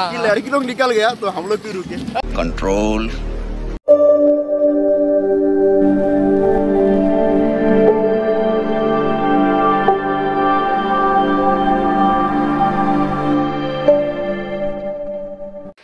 लड़की लोग निकल गया तो हम लोग भी रुके। Control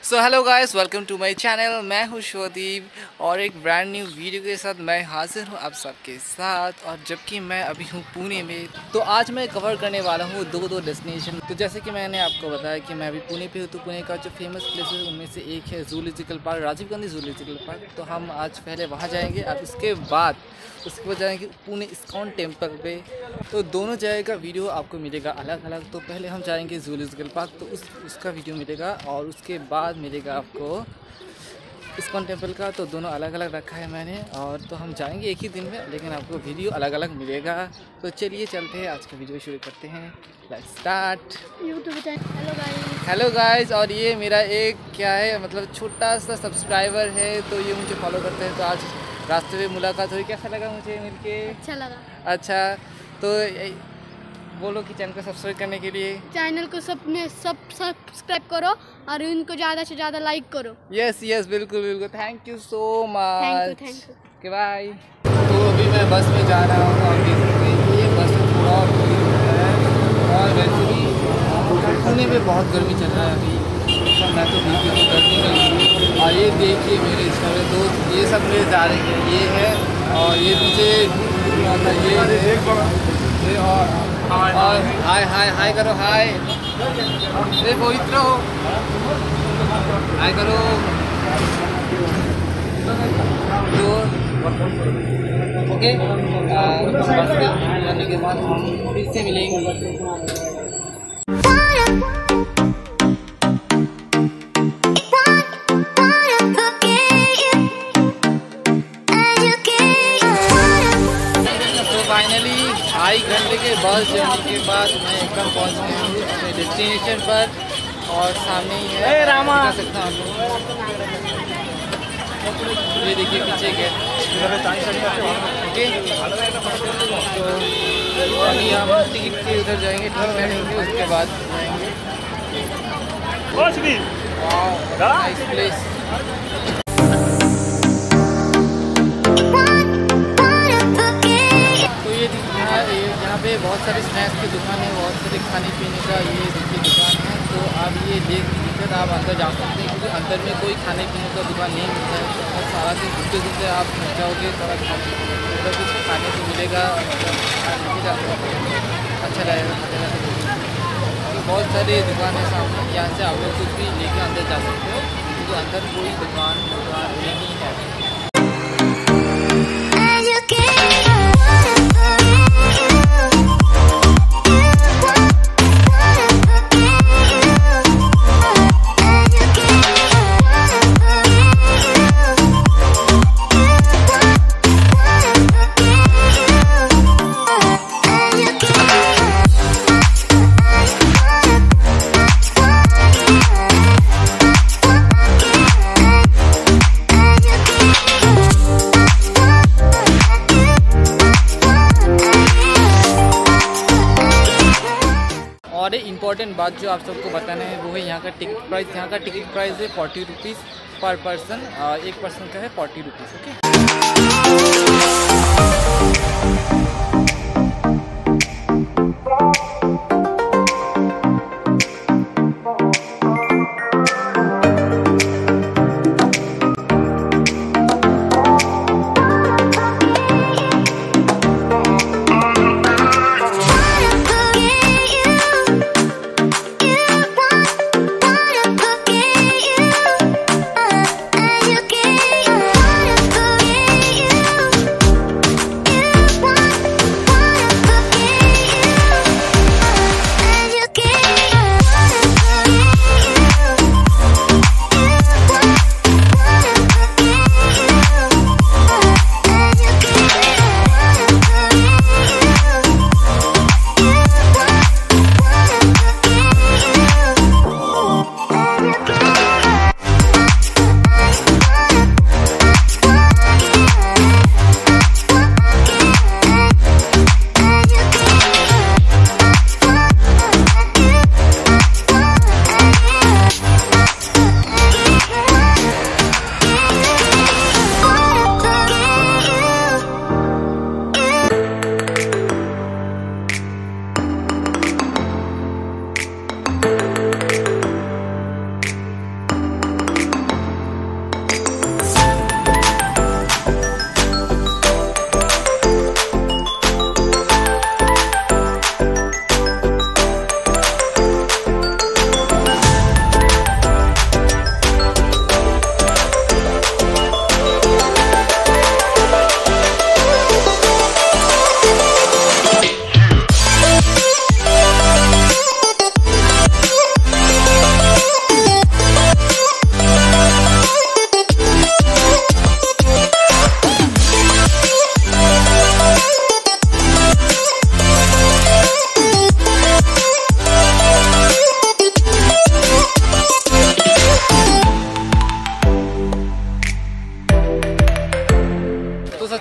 so hello guys, welcome to my channel. मैं हूं शोदीप और एक ब्रांड न्यू वीडियो के साथ मैं हाजिर हूं आप सबके साथ। और जबकि मैं अभी हूं पुणे में, तो आज मैं कवर करने वाला हूं दो डेस्टिनेशन। तो जैसे कि मैंने आपको बताया कि मैं अभी पुणे पे हूं, तो पुणे का जो फेमस प्लेस है उनमें से एक है zoological park, Rajiv Gandhi zoological park. तो हम आज पहले वहाँ जाएँगे और उसके बाद जाएँगे पुणे इस्कॉन टेम्पल पे। तो दोनों जगह का वीडियो आपको मिलेगा अलग अलग। तो पहले हम जाएँगे जूलॉजिकल पार्क, तो उसका वीडियो मिलेगा और उसके बाद मिलेगा आपको इस्कॉन टेम्पल का। तो दोनों अलग अलग रखा है मैंने, और तो हम जाएंगे एक ही दिन में, लेकिन आपको वीडियो अलग अलग मिलेगा। तो चलिए चलते हैं, आज का वीडियो शुरू करते हैं। Let's start. हेलो गाइस, और ये मेरा एक क्या है मतलब छोटा सा सब्सक्राइबर है, तो ये मुझे फॉलो करते हैं। तो आज रास्ते में मुलाकात हुई, कैसा लगा मुझे मिलके? अच्छा लगा। अच्छा, तो बोलो कि चैनल को सब्सक्राइब करने के लिए। चैनल को सब सब्सक्राइब करो और इनको ज़्यादा से ज़्यादा लाइक करो। यस बिल्कुल बिल्कुल, thank you so much, thank you, bye. तो अभी मैं बस में जा रहा हूँ और ये बस थोड़ा है, और एक्चुअली पुणे में बहुत गर्मी चल रहा है अभी, मैं तो बिल्कुल गर्मी नहीं। और ये देखिए मेरे सारे दोस्त ये सब मेरे जा रहे हैं, ये है और ये मुझे ये और हाय करो, हाय पवित्र हो, हाय करो। तो ओके, जाने के बाद हम फिर से मिलेंगे। घंटे के बस जर्नी के बाद मैं एकदम पहुंच गया हूँ अपने डेस्टिनेशन पर, और सामने ही है रामा सकता हूँ। ये देखिए पीछे गए, तो अभी हम टिकट के उधर जाएंगे, ठीक रहेंगे, उसके बाद जाएंगे नाइस प्लेस। बहुत सारे स्नैक्स की दुकान है, बहुत सारे खाने पीने का ये देखिए दुकान है। तो आप ये देखकर आप अंदर जा सकते हैं, क्योंकि अंदर में कोई खाने पीने का दुकान नहीं मिलता है। तो सारा दिन घूमते घूमते आप मिल जाओगे, थोड़ा कुछ खाने को मिलेगा, अच्छा रहेगा खाते रहते। बहुत सारे दुकान है सामने, यहाँ से आप लोग कुछ भी लेकर अंदर जा सकते हो, क्योंकि अंदर कोई दुकान नहीं है। और एक इम्पॉर्टेंट बात जो आप सबको बताना है वो है यहाँ का टिकट प्राइस। यहाँ का टिकट प्राइस है 40 रुपीज़ पर पर्सन, एक पर्सन का है 40 रुपीज़।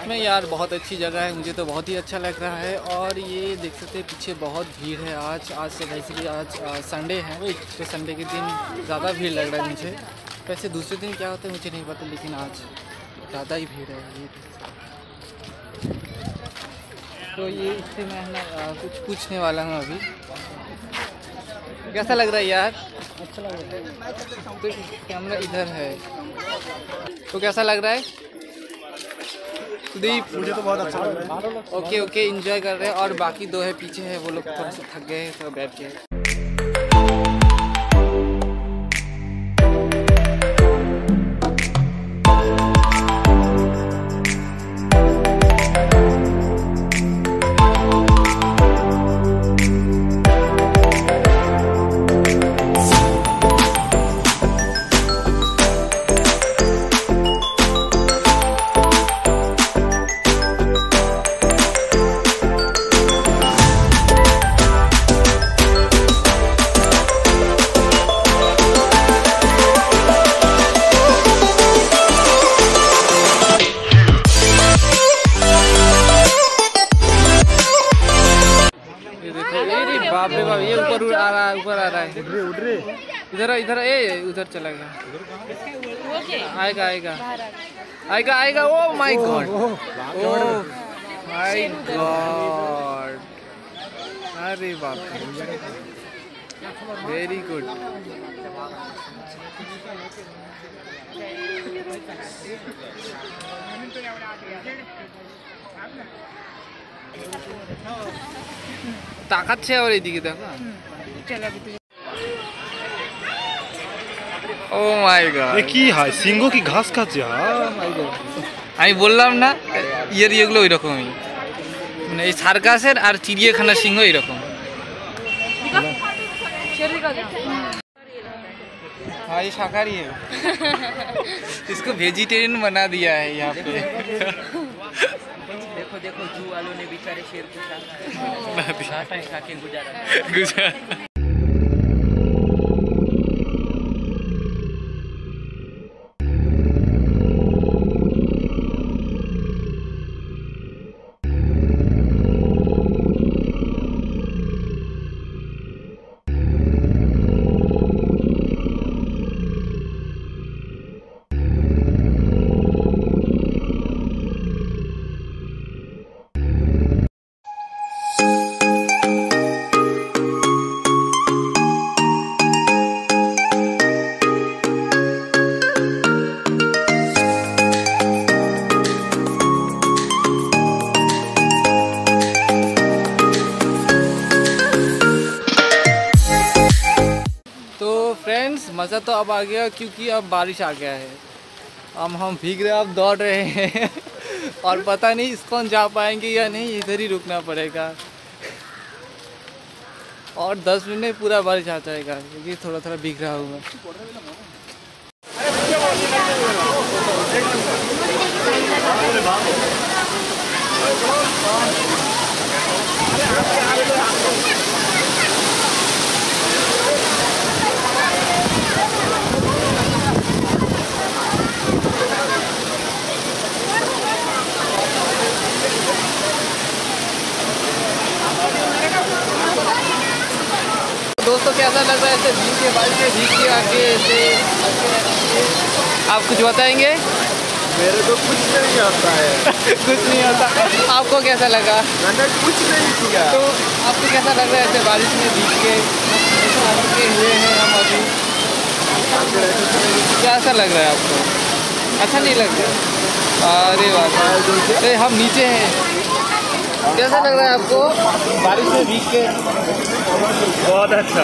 सच में यार बहुत अच्छी जगह है, मुझे तो बहुत ही अच्छा लग रहा है। और ये देख सकते हैं पीछे बहुत भीड़ है आज से बेसिकली आज संडे है, पिछले संडे के दिन ज़्यादा भीड़ लग रहा है मुझे। वैसे दूसरे दिन क्या होता है मुझे नहीं पता, लेकिन आज ज़्यादा ही भीड़ है। ये इससे मैं कुछ पूछने वाला हूँ अभी। कैसा लग रहा है यार? अच्छा लग रहा है। तो कैमरा इधर है तो कैसा लग रहा है शोदीप? मुझे तो बहुत अच्छा लग रहा है। ओके ओके, एंजॉय कर रहे हैं। और बाकी दो है पीछे है, वो लोग थोड़ा सा थक गए हैं तो बैठ गए। बाप रे बाप, ये ऊपर आ रहा है। इधर ए उधर चला गया। आएगा। ओ माय गॉड, अरे बाप, वेरी गुड। ताकत है और इधर की देखो। Oh my God! ये की है? सिंगो की घास का जा? आई बोल रहा हूँ ना, ये गुलो ही रखो मैं। मैंने इस सार्कासेर और चिड़ियाखाना सिंगो ही रखो। हाँ ये शाकाहारी है। इसको वेजिटेरियन बना दिया है यहाँ पे। देखो जू वालों ने बेचारे शेर को साथ गुजारा। मज़ा तो अब आ गया क्योंकि अब बारिश आ गया है। अब हम भीग रहे हैं, अब दौड़ रहे हैं और पता नहीं इस्कॉन जा पाएंगे या नहीं, इधर ही रुकना पड़ेगा। और 10 मिनट में पूरा बारिश आ जाएगा क्योंकि थोड़ा थोड़ा भीग रहा हूँ मैं। दोस्तों कैसा लग रहा है ऐसे भीग के बारिश में भीग के आके ऐसे? आप कुछ बताएंगे? मेरे को कुछ नहीं आता है। कुछ नहीं आता। आपको कैसा लगा? मैंने कुछ नहीं किया। तो आपको कैसा लग रहा है ऐसे बारिश में भीग के हुए हैं हम अभी? कैसा लग रहा है आपको? अच्छा नहीं लग रहा? अरे वाह, अरे हम नीचे हैं। कैसा लग रहा है आपको बारिश में भीग के? बहुत अच्छा।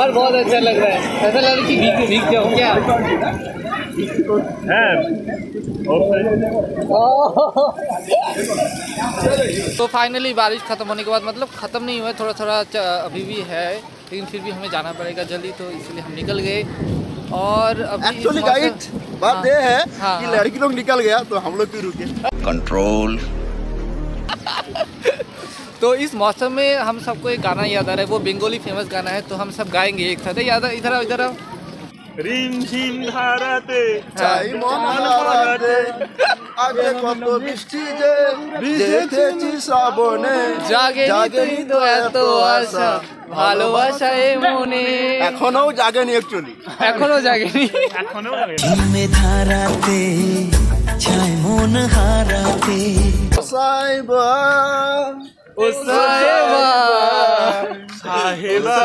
और बहुत अच्छा लग रहा है। ऐसा लग रहा है कि भीग जाओ क्या? है। तो फाइनली बारिश ख़त्म होने के बाद, मतलब ख़त्म नहीं हुआ, थोड़ा थोड़ा अभी भी है, लेकिन फिर भी हमें जाना पड़ेगा जल्दी, तो इसलिए हम निकल गए। और एक्चुअली गाइड बात यह है कि लड़की लोग निकल गया तो हम लोग भी रुके। कंट्रोल। तो इस मौसम में हम सबको एक गाना याद आ रहा है, वो बंगाली फेमस गाना है, तो हम सब गाएंगे एक साथ। याद आ? इधर आओ। रिम झिम धाराते चाय मन हलाते জাগে কত বৃষ্টি যে ভিজেছি শ্রাবণে জাগেনি তো এত আশা ভালোবাসায় মনে এখনো জাগেনি एक्चुअली এখনো জাগেনি তুমি ধারাতে চাই মন হারাতে সাইবা ও সাইবা সাহেবা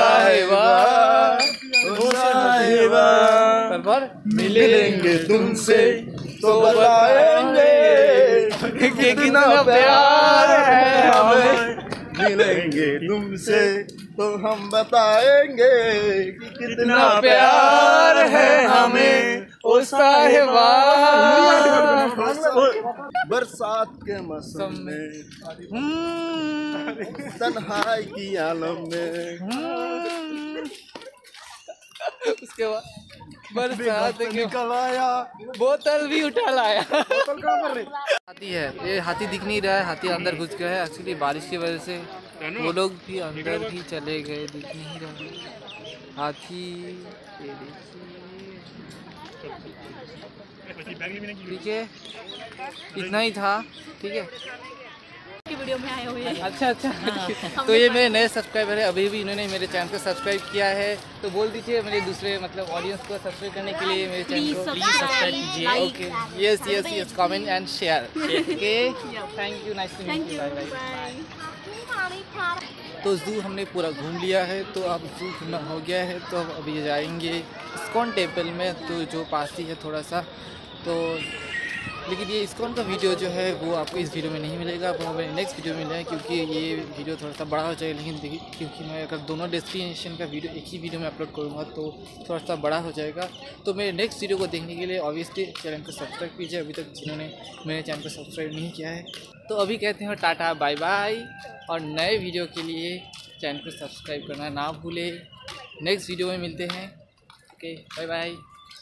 ও সাহেবা पर मिलेंगे तुमसे तो बताएंगे कितना प्यार है हमें मिलेंगे तुमसे तो हम बताएंगे कि कितना प्यार है हमें ओ साहिबा। बरसात के मौसम में तन्हाई की आलम में उसके बाद बरसात निकल आया बोतल भी उठा लाया हाथी है ये हाथी दिख नहीं रहा है, हाथी अंदर घुस गया है एक्चुअली बारिश की वजह से वो लोग भी अंदर ही चले गए दिख नहीं रहे हाथी। ठीक है इतना ही था ठीक है वीडियो में आए हुए हैं। अच्छा हाँ। तो ये मेरे नए सब्सक्राइबर है, अभी भी इन्होंने मेरे चैनल को सब्सक्राइब किया है तो बोल दीजिए मेरे दूसरे मतलब ऑडियंस को सब्सक्राइब करने के लिए मेरे चैनल को प्लीज सब्सक्राइब कीजिए। Okay yes yes yes comment and share. Okay thank you nice to meet you bye bye. तो जू हमने पूरा घूम लिया है तो अब जू घूमना हो गया है तो अभी जाएंगे इस्कॉन टेम्पल में तो जो पास ही है थोड़ा सा तो लेकिन ये इस्कॉन का वीडियो जो है वो आपको इस वीडियो में नहीं मिलेगा, आपको मेरे नेक्स्ट वीडियो में मिलेगा क्योंकि ये वीडियो थोड़ा सा बड़ा हो जाएगा। लेकिन देखिए क्योंकि मैं अगर दोनों डेस्टिनेशन का वीडियो एक ही वीडियो में अपलोड करूँगा तो थोड़ा सा बड़ा हो जाएगा। तो मेरे नेक्स्ट वीडियो को देखने के लिए ऑब्वियसली चैनल को सब्सक्राइब कीजिए अभी तक जिन्होंने मेरे चैनल को सब्सक्राइब नहीं किया है। तो अभी कहते हैं टाटा बाय बाय और नए वीडियो के लिए चैनल को सब्सक्राइब करना ना भूलें। नेक्स्ट वीडियो में मिलते हैं। Okay bye bye.